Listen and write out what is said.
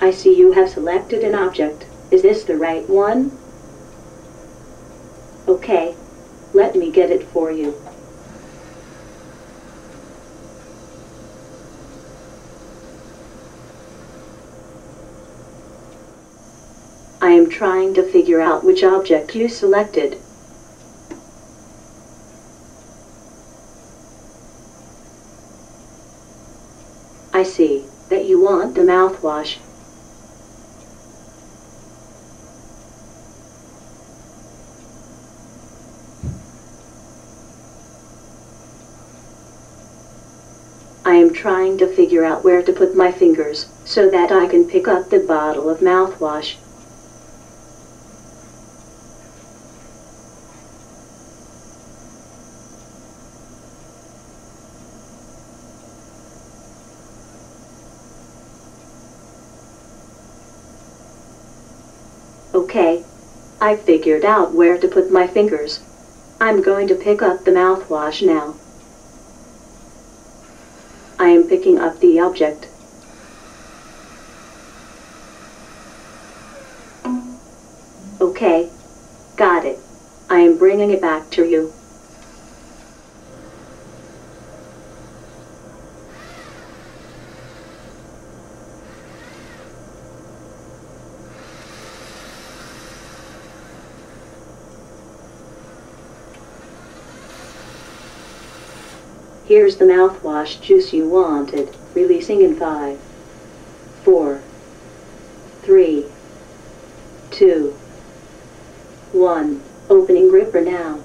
I see you have selected an object. Is this the right one? Okay, let me get it for you. I am trying to figure out which object you selected. I see that you want the mouthwash. I am trying to figure out where to put my fingers so that I can pick up the bottle of mouthwash. Okay, I figured out where to put my fingers. I'm going to pick up the mouthwash now. I am picking up the object. Okay, got it. I am bringing it back to you. Here's the mouthwash juice you wanted, releasing in 5, 4, 3, 2, 1. Opening gripper now.